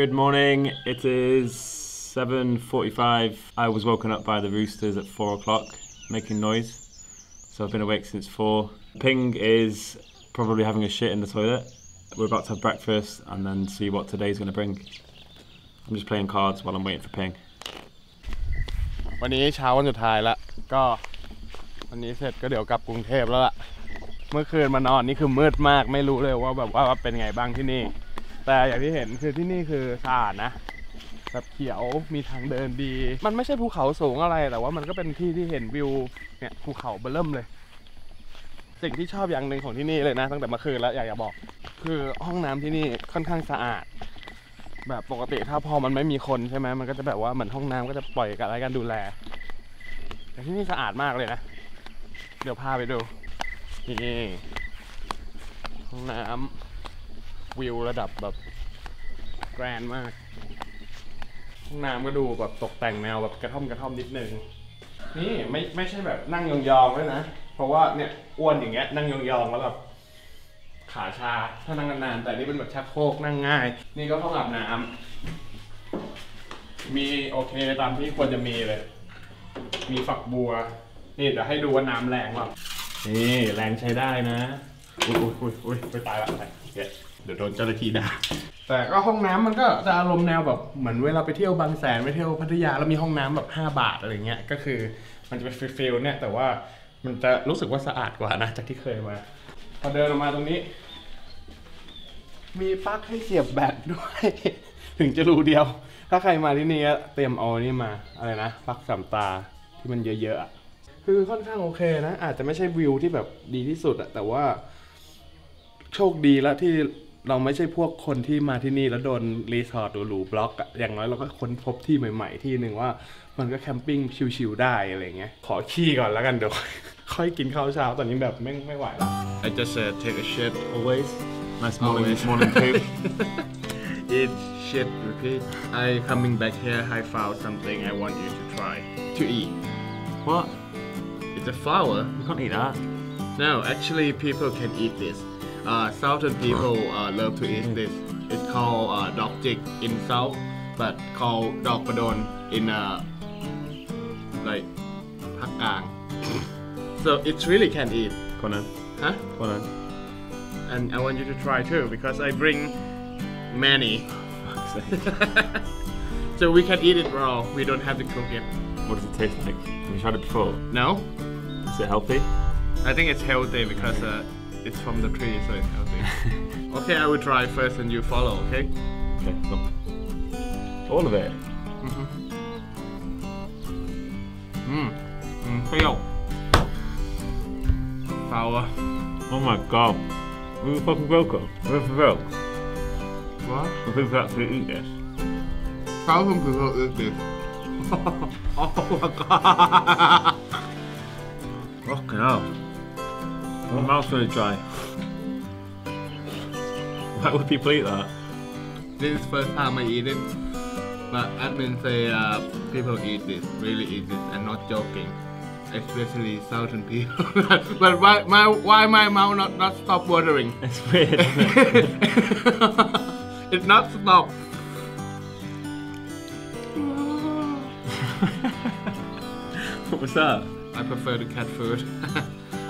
Good morning, it is 7:45. I was woken up by the roosters at 4 o'clock, making noise. So I've been awake since 4. Ping is probably having a shit in the toilet. We're about to have breakfast and then see what today's going to bring. I'm just playing cards while I'm waiting for Ping. วันนี้เช้าวันสุดท้ายละก็วันนี้เสร็จก็เดี๋ยวกลับกรุงเทพแล้วล่ะเมื่อคืนมานอนนี่คือมืดมากไม่รู้เลยว่าแบบว่าเป็นไงบ้างที่นี่แต่อย่างที่เห็นคือที่นี่คือสะอาดนะแบบเขียวมีทางเดินดีมันไม่ใช่ภูเขาสูงอะไรแต่ว่ามันก็เป็นที่ที่เห็นวิวเนี่ยภูเขาเบิ่มเลยสิ่งที่ชอบอย่างหนึ่งของที่นี่เลยนะตั้งแต่เมื่อคืนแล้วอยากจะบอกคือห้องน้ำที่นี่ค่อนข้างสะอาดแบบปกติถ้าพอมันไม่มีคนใช่ไหมมันก็จะแบบว่าเหมือนห้องน้ำก็จะปล่อยกับอะไรกันดูแลแต่ที่นี่สะอาดมากเลยนะเดี๋ยวพาไปดูนี่ห้องน้ำวิวระดับแบบแกรนมากห้องน้ำก็ดูแบบตกแต่งแนวแบบกระท่อมนิดนึงนี่ไม่ใช่แบบนั่งยองๆด้วยนะเพราะว่าเนี่ยอ้วนอย่างเงี้ยนั่งยองๆแล้วแบบขาชาถ้านั่งนานๆแต่นี่เป็นแบบชักโครกนั่งง่ายนี่ก็ห้องอาบน้ำมีโอเคตามที่ควรจะมีเลยมีฝักบัวนี่เดี๋ยวให้ดูว่าน้ำแรงป่ะนี่แรงใช้ได้นะอุ้ยไปตายละไปเดี๋ยวโดนเจ้าหน้าที่ด่าแต่ก็ห้องน้ำมันก็จะอารมณ์แนวแบบเหมือนเวลาไปเที่ยวบางแสนไปเที่ยวพัทยาแล้วมีห้องน้ำแบบ5 บาทอะไรเงี้ยก็คือมันจะเป็นฟิลเนี่ยแต่ว่ามันจะรู้สึกว่าสะอาดกว่านะจากที่เคยมาพอเดินออกมาตรงนี้มีปลั๊กให้เสียบแบตด้วยถึงจะรูเดียวถ้าใครมาที่นี่เตรียมเอานี่มาอะไรนะปลั๊กสามตาที่มันเยอะๆคือค่อนข้างโอเคนะอาจจะไม่ใช่วิวที่แบบดีที่สุดอะแต่ว่าโชคดีแล้วที่เราไม่ใช่พวกคนที่มาที่นี่แล้วโดนรีสอร์ทหรูๆบล็อกอย่างน้อยเราก็ค้นพบที่ใหม่ๆที่หนึ่งว่ามันก็แคมปิ้งชิลๆได้อะไรเงี้ยขอขี้ก่อนแล้วกันเดี๋ยวค่อยกินข้าวเช้าตอนนี้แบบไม่ไหวแล้ว I just take a shit always nice morning poop eat shit repeat I coming back here I found something I want you to try to eat what it's a flower you can't eat that no actually people can eat this Southern people love to eat this. It's called dog jig in South, but called dog padon in like Pakang. So it's really can eat. Conan, huh? Conan. And I want you to try too because I bring many. So we can eat it raw. We don't have to cook it. What does it taste like? Have you tried it before? No. Is it healthy? I think it's healthy because. It's from the tree, so it's healthy. Okay, I will try first, and you follow. Okay? Okay. Go. All of it. Pale. Sour. Oh my god. We're fucking broken. We're broke. What? The people actually eat this. Thousand people eat this. Oh my god. Fucking hell. My mouth's really dry. Why would people eat that? This is the first time I eat it. But admin say people eat this, really eat this, and not joking. Especially southern people. But why my mouth not stop watering? It's weird. It's not stop. What was that? I prefer the cat food.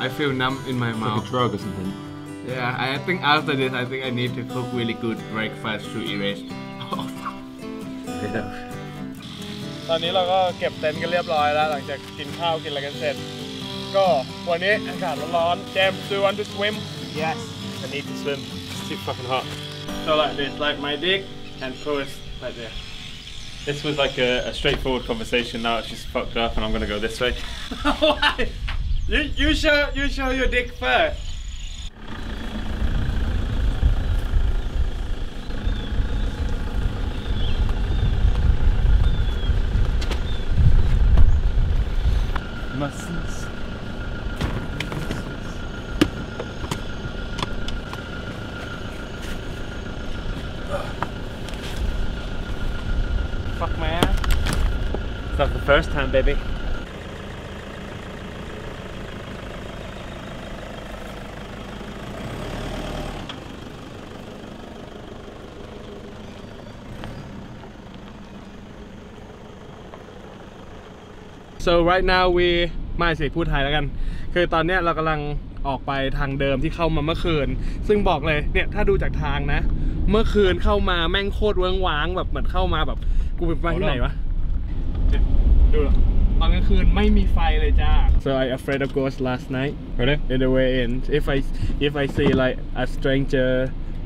I feel numb in my mouth. Like a drug or something. Yeah, I think after this, I think I need to cook really good breakfast to erase. ตอนนี้เราก็เก็บเต็นท์กันเรียบร้อยแล้วหลังจากกินข้าวกินอะไรกันเสร็จก็วันนี้อากาศร้อนๆ James, do you want to swim? Yes, I need to swim. It's too fucking hot. So like this, like my dick and pose like this. This was like a straightforward conversation. Now it's just fucked up, and I'm gonna go this way. Why? You show your dick first. Fuck man. It's not the first time, baby. so right now we ไม่สิพูดไทยแล้วกัน คือตอนเนี้ยเรากำลังออกไปทางเดิมที่เข้ามาเมื่อคืนซึ่งบอกเลยเนี่ยถ้าดูจากทางนะเมื่อคืนเข้ามาแม่งโคตรเวิ้งว้างแบบเหมือนเข้ามาแบบกูไปที่ไหนวะดูตอนกลางคืนไม่มีไฟเลยจ้า so I afraid of ghosts last night in the way in if I see like a stranger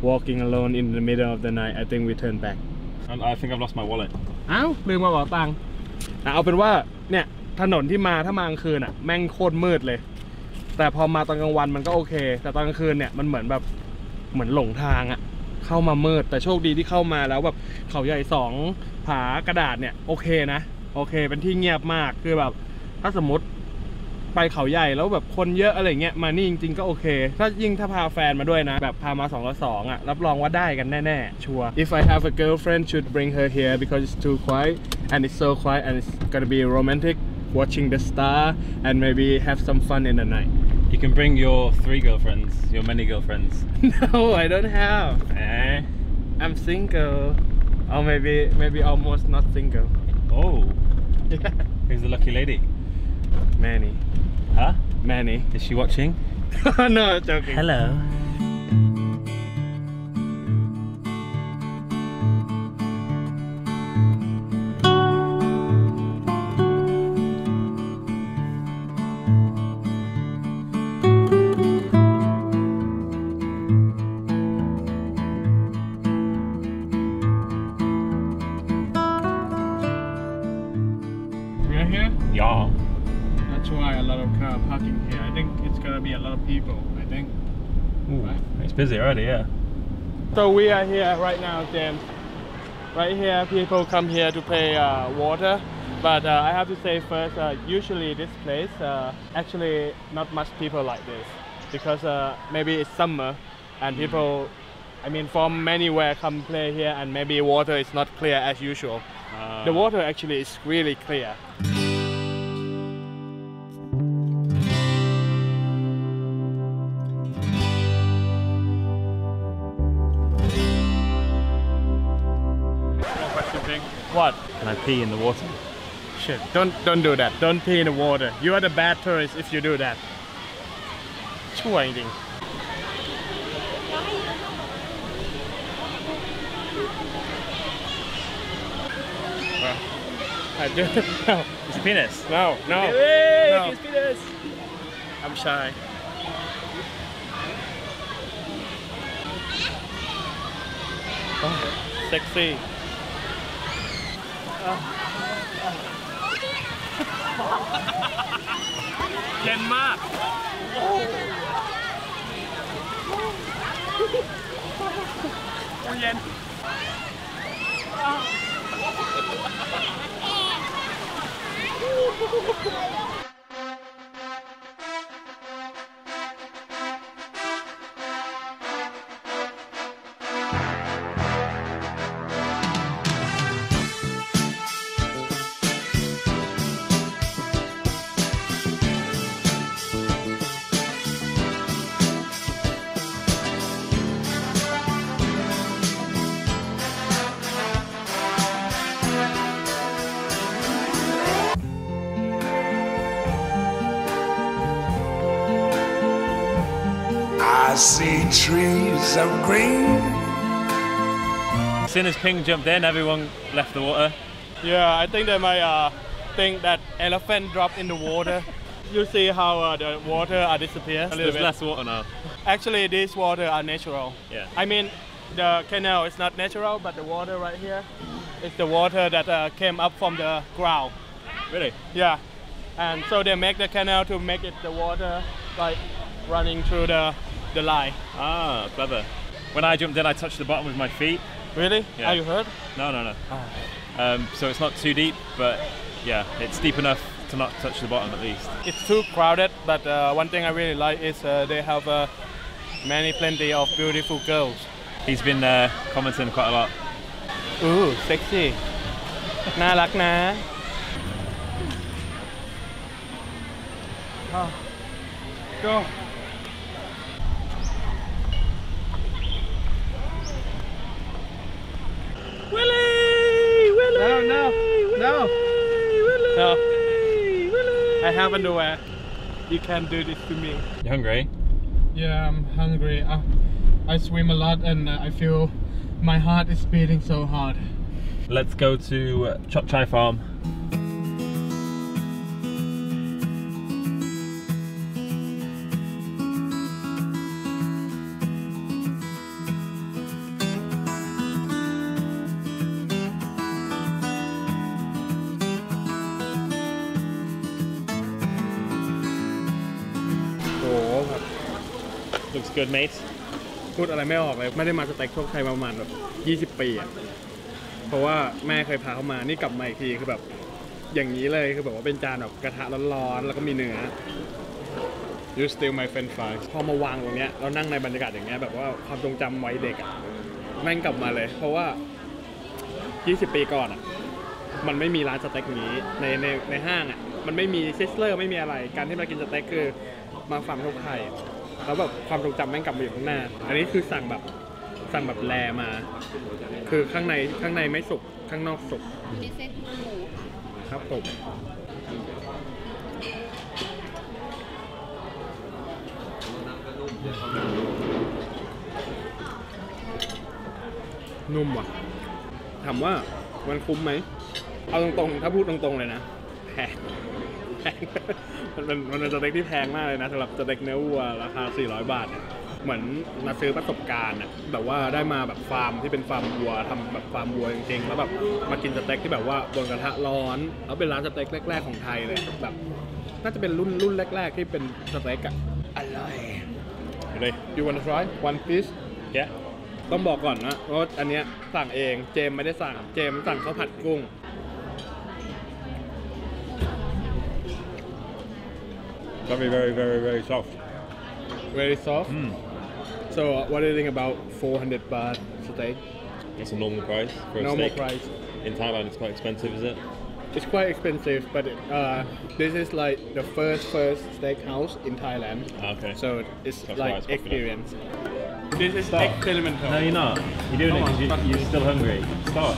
walking alone in the middle of the night I think we turn back and I think I've lost my wallet อ้าวลืมมาบอกตังค์เอาเป็นว่าเนี่ยถนนที่มาถ้ามากลางคืนอ่ะแม่งโคตรมืดเลยแต่พอมาตอนกลางวันมันก็โอเคแต่ตอนกลางคืนเนี่ยมันเหมือนแบบเหมือนหลงทางอ่ะเข้ามามืดแต่โชคดีที่เข้ามาแล้วแบบเขาใหญ่2ผากระดาษเนี่ยโอเคนะโอเคเป็นที่เงียบมากคือแบบถ้าสมมติไปเขาใหญ่แล้วแบบคนเยอะอะไรเงี้ยมานี่จริงๆก็โอเคถ้ายิ่งถ้าพาแฟนมาด้วยนะแบบพามา2 ต่อ 2อ่ะรับรองว่าได้กันแน่ๆชัวร์ if I have a girlfriend should bring her here because it's too quiet and it's so quiet and it's gonna be romantic watching the star and maybe have some fun in the night you can bring your 3 girlfriends your many girlfriends no I don't have I'm single or maybe almost not single oh yeah. Who's the lucky lady Manny huh Manny is she watching no joking hello Yeah. That's why a lot of car parking here. I think it's gonna be a lot of people. I think. Ooh, right? It's busy already, yeah. So we are here right now, James. Right here, people come here to pay water, but I have to say first, usually this place actually not much people like this because maybe it's summer and people, I mean, from anywhere come play here and maybe water is not clear as usual. The water actually is really clear. What? Can I pee in the water? Shit, don't do that. Don't pee in the water. You are the bad tourist if you do that. Chua anything. I don't know. It's penis. No. Hey, no. It's penis. I'm shy. Oh, sexy. Denmark. Yen. I see trees of green. As soon as Ping jumped in, everyone left the water. Yeah, I think they might think that elephant dropped in the water. You see how the water disappears. There's less water now. Actually, these water are natural. Yeah. I mean, the canal is not natural, but the water right here is the water that came up from the ground. Really? Yeah. And so they make the canal to make it the water like running through the line. Ah, clever. When I jumped in, I touched the bottom with my feet. Really? Yeah. Are you hurt? No. Oh. So it's not too deep, but yeah, it's deep enough to not touch the bottom at least. It's too crowded, but one thing I really like is they have plenty of beautiful girls. He's been commenting quite a lot. Ooh, sexy. Nah, like nah. Oh. Go. Willie! No. I have underwear. You can't do this to me. You hungry? Yeah, I'm hungry. I swim a lot and I feel my heart is beating so hard. Let's go to Chokchai Farm. Oh, looks good, mate. พูดอะไรไม่ออกเลยไม่ได้มาสเต็กโชคชัยประมาณแบบ20 ปีอ่ะเพราะว่าแม่เคยพาเข้ามานี่กลับมาอีกทีคือแบบอย่างนี้เลยคือแบบว่าเป็นจานแบบกระทะร้อนๆแล้วก็มีเนื้อ You still my friend fries พอมาวางตรงเนี้ยเรานั่งในบรรยากาศอย่างเงี้ยแบบว่าความทรงจำวัยเด็กอ่ะแม่งกลับมาเลยเพราะว่า20 ปีก่อนอ่ะมันไม่มีร้านสเต็กนี้ในห้างอ่ะมันไม่มีเซสเลอร์ไม่มีอะไรการที่มากินสเต็กคือมาฟาร์มโชคชัยแล้วแบบความทรงจำแม่งกลับมาอยู่ข้างหน้าอันนี้คือสั่งแบบแลมาคือข้างในไม่สุกข้างนอกสุกครับผมนุ่มว่ะถามว่ามันคุ้มไหมเอาตรงๆถ้าพูดตรงๆเลยนะแพงมันเป็นสเต็กที่แพงมากเลยนะสำหรับสเต็กเนื้อวัวราคา400 บาทเนี่ยเหมือนมาซื้อประสบการณ์อ่ะแบบว่าได้มาแบบฟาร์มที่เป็นฟาร์มวัวทำแบบฟาร์มวัวจริงๆแล้วแบบมากินสเต็กที่แบบว่าบนกระทะร้อนแล้วเป็นร้านสเต็กแรกๆของไทยเลยแบบน่าจะเป็นรุ่นแรกๆที่เป็นสเต็กอ่ะอร่อยเลย You want to try one piece แกต้องบอกก่อนนะเพราะอันเนี้ยสั่งเองเจมไม่ได้สั่งเจมสั่งข้าวผัดกุ้งVery, very soft. Very soft? Mm. So what do you think about 400 baht steak? That's a normal price for a steak. Normal price. In Thailand it's quite expensive, is it? It's quite expensive, but this is like the first steakhouse in Thailand. Okay. So it's that's like it's experience. This is experimental. No, you're not. You're doing it because you're still hungry. Stop.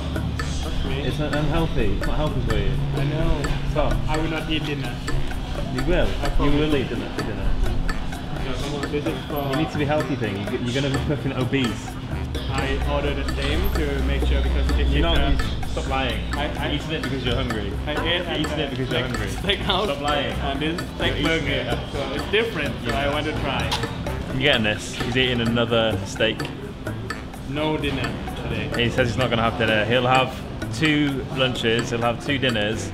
It's unhealthy. It's not healthy for you. I know. Stop. I will not eat dinner. You will. You will eat dinner for dinner. You need to be healthy thing. You're going to be fucking obese. I ordered a same to make sure because it's cheaper. Stop lying. I eat it because you're hungry. I eat it because you're hungry. Stop lying. And this is steak burger. So it's different. So I want to try. You're getting this. He's eating another steak. No dinner today. He says he's not going to have dinner. He'll have 2 lunches. He'll have 2 dinners.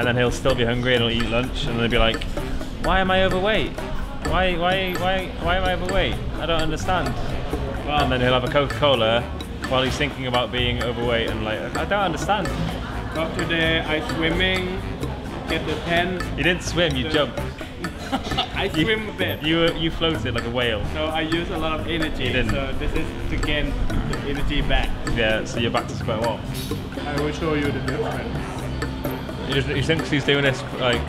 And then he'll still be hungry and he'll eat lunch and they'll be like, why am I overweight? Why am I overweight? I don't understand. Well, and then he'll have a Coca-Cola while he's thinking about being overweight and like, I don't understand. But today I swimming, get the pen. You didn't swim, you jumped. I swim a bit. You floated like a whale. So I use a lot of energy. You didn't. So this is to gain the energy back. Yeah, so you're back to square one. I will show you the difference. He thinks he's doing this like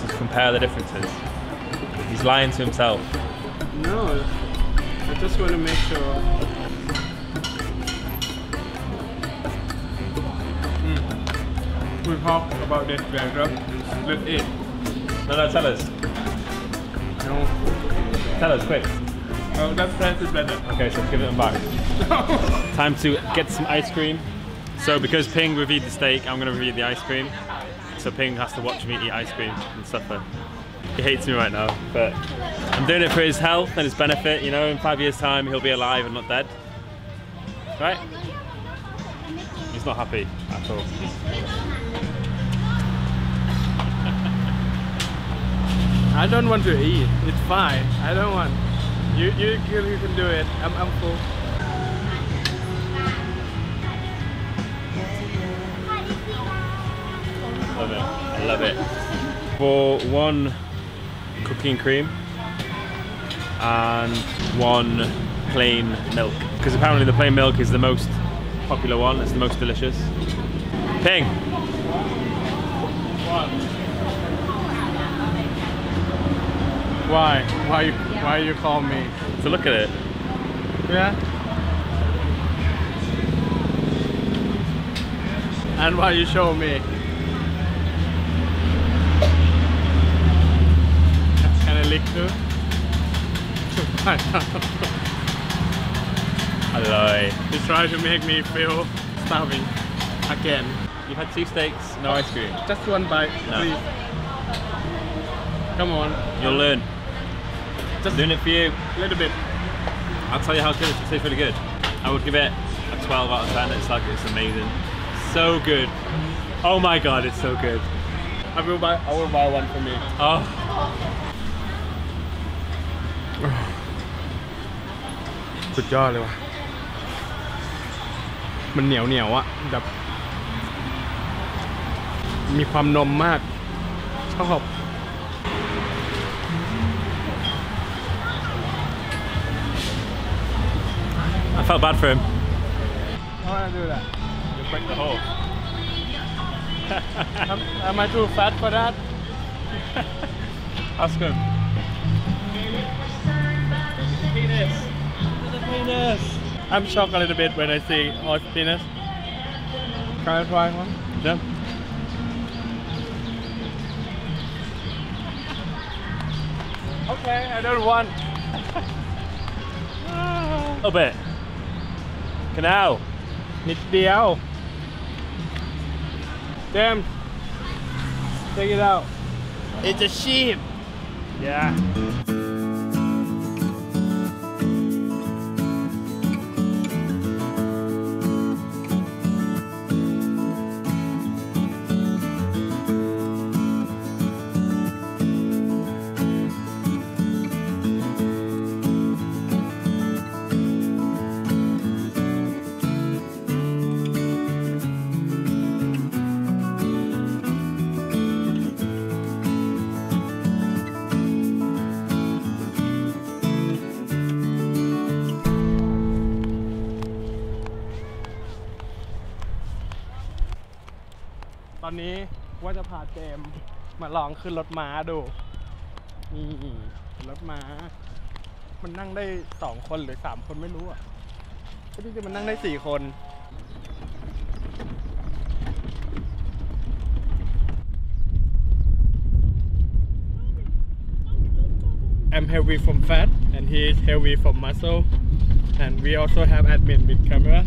to compare the differences. He's lying to himself. No, I just want to make sure. We'll talk about this later. Let's eat. No, tell us. No. Tell us quick. Oh, that price is better. Okay, so give it them back. Time to get some ice cream. So because Ping reviewed the steak, I'm going to review the ice cream. So Ping has to watch me eat ice cream and suffer. He hates me right now, but I'm doing it for his health and his benefit. You know, in 5 years' time, he'll be alive and not dead. Right? He's not happy at all. I don't want to eat. It's fine. I don't want. You can do it. I'm full. Love it. I love it. For 1 cooking cream and 1 plain milk. Because apparently the plain milk is the most popular one, it's the most delicious. Ping! What? Why? Why you call me? So look at it. Yeah. And why you show me? liquor อร่อย He tried to make me feel starving again. You had 2 steaks, no ice cream. Just 1 bite, no. Please. Come on. You'll learn. Just doing it for you. A little bit. I'll tell you how good it is. It tastes really good. I would give it a 12 out of 10. It's like it's amazing. So good. Oh my god, it's so good. I will buy one for me. Oh. สุดยอดเลยว่ะ มันเหนียวๆอ่ะ แบบ มีความนมมาก ชอบ I felt bad for him. I want to do that. You break the hole. Am I too fat for that? Ask him. Penis. The penis. I'm shocked a little bit when I see horse penis. Can I try one? Yeah. Okay, I don't want. A little bit. Canal. Nitdiao. Damn. Take it out. It's a sheep. Yeah. Now I'm going to take James to try to get on the horse. It's a horse. It can sit 2 or 3 people, I don't know. It can sit 4 people. I'm heavy from fat and he is heavy from muscle. And we also have admin with camera.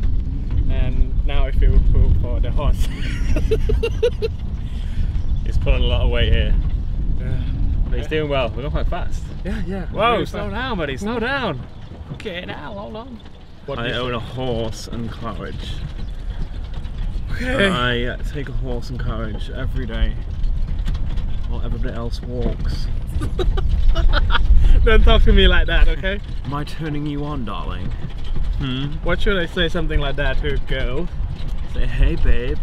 And now I feel full for the horse. He's pulling a lot of weight here. Yeah. But he's doing well. We're going quite fast. Yeah, yeah. Whoa, really slow down, buddy. Slow down. Okay, now, hold on. What I own a horse and carriage. Okay. I take a horse and carriage every day while everybody else walks. Don't talk to me like that, okay? Am I turning you on, darling? Hmm. What should I say something like that to a girl? Say, hey babe.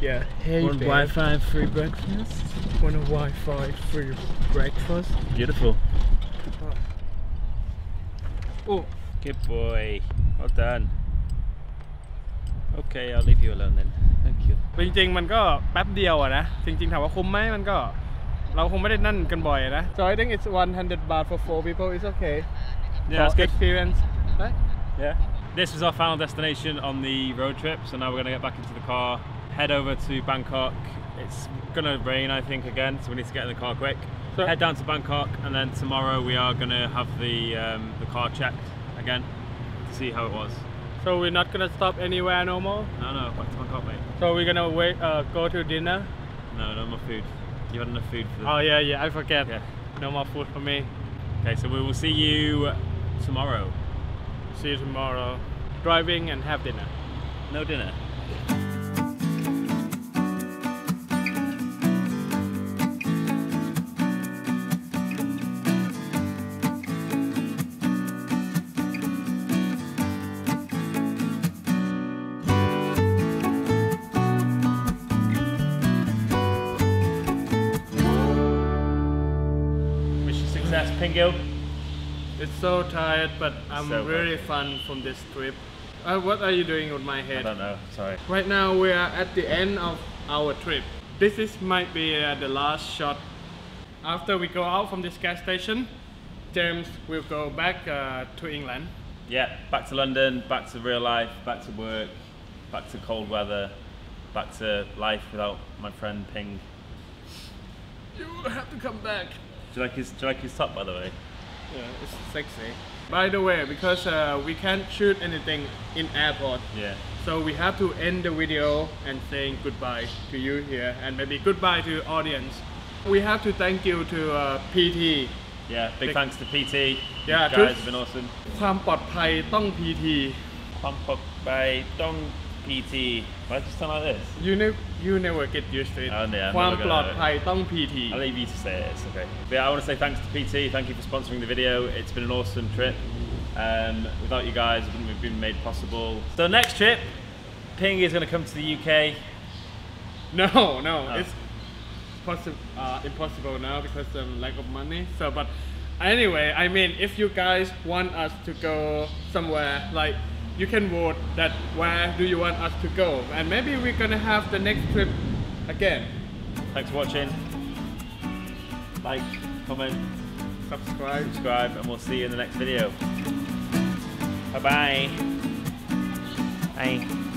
Yeah, hey babe. Want Wi-Fi free breakfast? Want a Wi-Fi free breakfast? Beautiful. Oh. Good boy. Well done. Okay, I'll leave you alone then. Thank you. จริงๆมันก็แป๊บเดียวอะนะจริงๆถามว่าคุ้มไหมมันก็เราคงไม่ได้นั่นกันบ่อยนะ So I think it's 100 baht for 4 people. It's okay. Yeah, it's good experience. Yeah. This was our final destination on the road trip, so now we're going to get back into the car, head over to Bangkok. It's going to rain, I think, again, so we need to get in the car quick. So head down to Bangkok, and then tomorrow we are going to have the car checked again to see how it was. So we're not going to stop anywhere no more? No, no, back to Bangkok, mate. So we're going to go to dinner? No, no more food. You had enough food for the... Oh, yeah, yeah, I forget. Yeah. No more food for me. Okay, so we will see you tomorrow. See you tomorrow. Driving and have dinner. No dinner. Wish you success, Pingo. It's so tired, but I'm really fun from this trip. What are you doing with my head? I don't know, sorry. Right now we are at the end of our trip. This might be the last shot. After we go out from this gas station, James will go back to England. Yeah, back to London, back to real life, back to work, back to cold weather, back to life without my friend Ping. You have to come back. Do you like his top, by the way? Yeah, it's sexy. By the way, because we can't shoot anything in airport. Yeah. So we have to end the video and saying goodbye to you here and maybe goodbye to audience. We have to thank you to PT. Yeah, big thanks to PT. Yeah, you guys have been awesome. ความปลอดภัยต้อง PT. ความปลอดภัยต้อง PT. Why did you sound like this? You never get used to it. Oh, yeah, ความปลอดภัยต้อง PT. I'll leave you to say it. It's okay. But yeah, I want to say thanks to PT. Thank you for sponsoring the video. It's been an awesome trip. Without you guys, it wouldn't have been made possible. So next trip, Ping is going to come to the UK. No, it's impossible now because of lack of money. So, but anyway, I mean, if you guys want us to go somewhere, like you can vote that where do you want us to go, and maybe we're gonna have the next trip again. Thanks for watching. Like, comment, subscribe, and we'll see you in the next video. Bye bye. Bye.